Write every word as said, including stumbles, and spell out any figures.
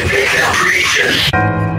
I think I'm preaching.